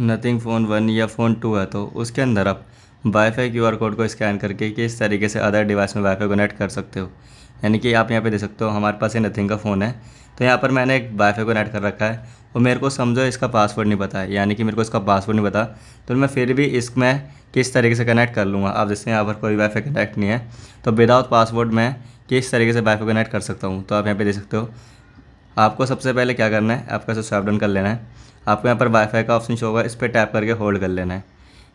Nothing phone 1 या phone 2 है तो उसके अंदर आप वाईफाई क्यूआर कोड को स्कैन करके किस तरीके से अदर डिवाइस में वाईफाई कनेक्ट कर सकते हो। यानी कि आप यहाँ पे देख सकते हो हमारे पास ये नथिंग का फ़ोन है तो यहाँ पर मैंने एक वाईफाई कनेक्ट कर रखा है और मेरे को समझो इसका पासवर्ड नहीं पता है, यानी कि मेरे को इसका पासवर्ड नहीं पता तो मैं फिर भी इसमें किस तरीके से कनेक्ट कर लूँगा। आप जैसे यहाँ पर कोई वाईफाई कनेक्ट नहीं है तो विदाउट पासवर्ड मैं किस तरीके से वाईफाई कनेक्ट कर सकता हूँ। तो आप यहाँ पर देख सकते हो आपको सबसे पहले क्या करना है, आपका स्वाइप डाउन कर लेना है, आपको यहाँ पर वाईफाई का ऑप्शन शो होगा इस पर टैप करके होल्ड कर लेना है,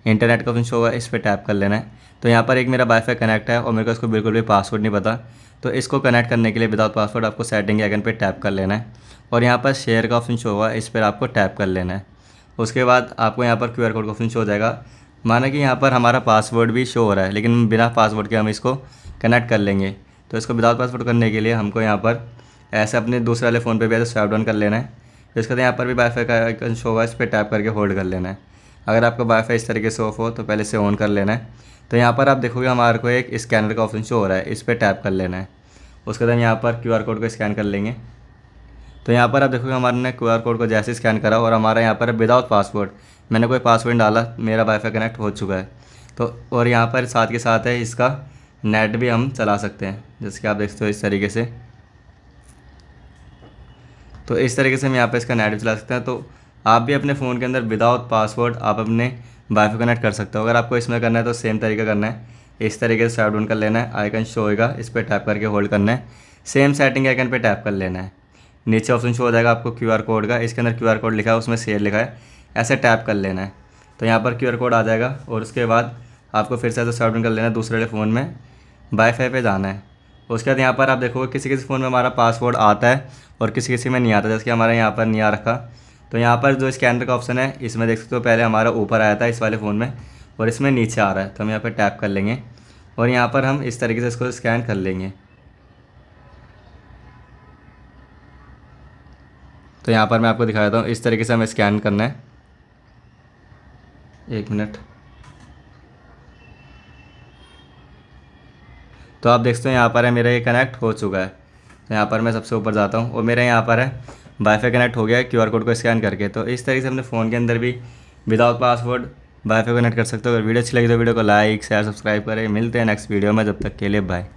इंटरनेट का ऑप्शन शो होगा इस पर टैप कर लेना है। तो यहाँ पर एक मेरा वाईफाई कनेक्ट है और मेरे को इसको बिल्कुल भी पासवर्ड नहीं पता तो इसको कनेक्ट करने के लिए विदाउट पासवर्ड आपको सेटिंग आइकन पर टैप कर लेना है और यहाँ पर शेयर का ऑप्शन शो होगा इस पर आपको टैप कर लेना है। उसके बाद आपको यहाँ पर क्यूआर कोड का ऑप्शन शो हो जाएगा, माना कि यहाँ पर हमारा पासवर्ड भी शो हो रहा है लेकिन बिना पासवर्ड के हम इसको कनेक्ट कर लेंगे। तो इसको विदाउट पासवर्ड करने के लिए हमको यहाँ पर ऐसे अपने दूसरे वाले फ़ोन पे भी ऐसे स्वाइप डाउन कर लेना है। तो इसके बाद यहाँ पर भी वाईफाई का आइकन शो होगा इस पर टैप करके होल्ड कर लेना है। अगर आपका वाईफाई इस तरीके से ऑफ हो तो पहले से ऑन कर लेना है। तो यहाँ पर आप देखोगे हमारे को एक स्कैनर का ऑप्शन शो हो रहा है इस पर टैप कर लेना है। उसके बाद यहाँ पर क्यूआर कोड को स्कैन कर लेंगे तो यहाँ पर आप देखोगे हमारे ने क्यूआर कोड को जैसे स्कैन करा और हमारा यहाँ पर विदाउट पासवर्ड, मैंने कोई पासवर्ड डाला, मेरा वाईफाई कनेक्ट हो चुका है। तो और यहाँ पर साथ के साथ है इसका नेट भी हम चला सकते हैं जैसे कि आप देख सकते हो इस तरीके से। तो इस तरीके से हम यहाँ पे इसका नेट भी चला सकते हैं। तो आप भी अपने फ़ोन के अंदर विदाउट पासवर्ड आप अपने वाईफाई कनेक्ट कर सकते हो। अगर आपको इसमें करना है तो सेम तरीका करना है, इस तरीके से स्वाइप डाउन कर लेना है, आइकन शो होगा इस पर टैप करके होल्ड करना है, सेम सेटिंग आइकन पर टैप कर लेना है, नीचे ऑप्शन शो हो जाएगा आपको क्यूआर कोड का, इसके अंदर क्यूआर कोड लिखा है उसमें शेयर लिखा है, ऐसे टैप कर लेना है। तो यहाँ पर क्यूआर कोड आ जाएगा और उसके बाद आपको फिर से स्वाइप डाउन कर लेना है, दूसरे फ़ोन में वाईफाई पे जाना है। उसके बाद यहाँ पर आप देखोगे किसी किसी फ़ोन में हमारा पासवर्ड आता है और किसी किसी में नहीं आता, जैसे कि हमारा यहाँ पर नहीं आ रखा। तो यहाँ पर जो स्कैनर का ऑप्शन है इसमें देख सकते हो पहले हमारा ऊपर आया था इस वाले फ़ोन में और इसमें नीचे आ रहा है तो हम यहाँ पर टैप कर लेंगे और यहाँ पर हम इस तरीके से इसको स्कैन कर लेंगे। तो यहाँ पर मैं आपको दिखा देता हूँ इस तरीके से हमें स्कैन करना है। एक मिनट। तो आप देख सकते हो यहाँ पर है मेरा ये कनेक्ट हो चुका है। तो यहाँ पर मैं सबसे ऊपर जाता हूँ और मेरा यहाँ पर है वाईफाई कनेक्ट हो गया है क्यूआर कोड को स्कैन करके। तो इस तरीके से अपने फ़ोन के अंदर भी विदाउट पासवर्ड वाईफाई कनेक्ट कर सकते हो। अगर वीडियो अच्छी लगी तो वीडियो को लाइक शेयर सब्सक्राइब करें। मिलते हैं नेक्स्ट वीडियो में, जब तक के लिए बाय।